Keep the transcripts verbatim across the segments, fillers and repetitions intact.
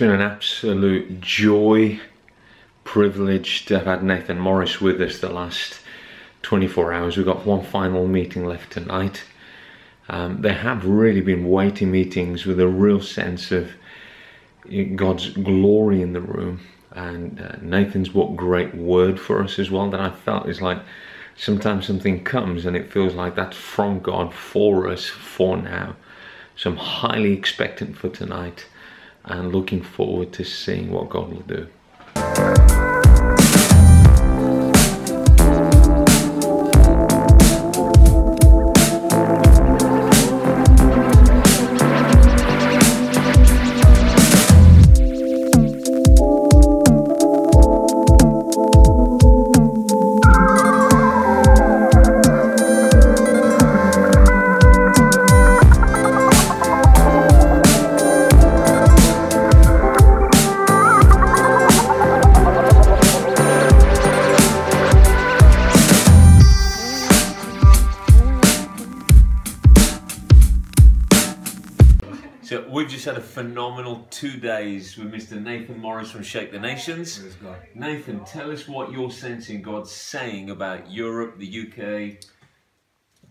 been an absolute joy, privilege to have had Nathan Morris with us the last twenty-four hours. We've got one final meeting left tonight. Um, there have really been weighty meetings with a real sense of God's glory in the room. And uh, Nathan's brought great word for us as well, that I felt is like sometimes something comes and it feels like that's from God for us for now. So I'm highly expectant for tonight and looking forward to seeing what God will do. So we've just had a phenomenal two days with Mister Nathan Morris from Shake the Nations. Nathan, tell us what you're sensing God's saying about Europe, the U K.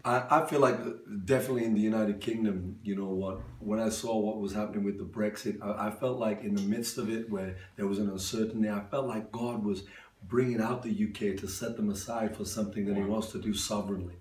I, I feel like definitely in the United Kingdom, you know what, when I saw what was happening with the Brexit, I, I felt like in the midst of it where there was an uncertainty, I felt like God was bringing out the U K to set them aside for something that He wants to do sovereignly.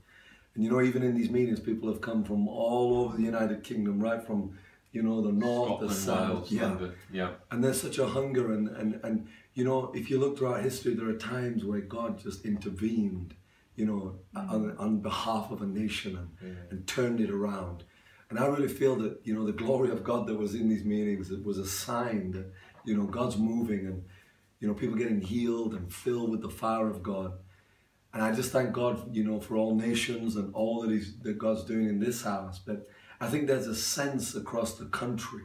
And you know, even in these meetings, people have come from all over the United Kingdom, right from you know, the north, Scotland, the south, Wales, yeah. London, yeah. And there's such a hunger, and, and, and, you know, if you look throughout history, there are times where God just intervened, you know, mm-hmm. on, on behalf of a nation and, yeah. and turned it around. And I really feel that, you know, the glory of God that was in these meetings, it was a sign that, you know, God's moving and, you know, people getting healed and filled with the fire of God. And I just thank God, you know, for all nations and all that, he's, that God's doing in this house. But I think there's a sense across the country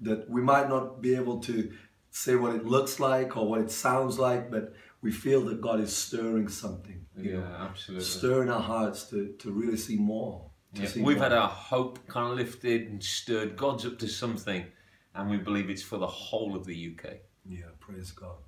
that we might not be able to say what it looks like or what it sounds like, but we feel that God is stirring something. You yeah, know, absolutely. Stirring our hearts to, to really see more. To yeah, see we've more. had our hope kind of lifted and stirred. God's up to something, and we believe it's for the whole of the U K. Yeah, praise God.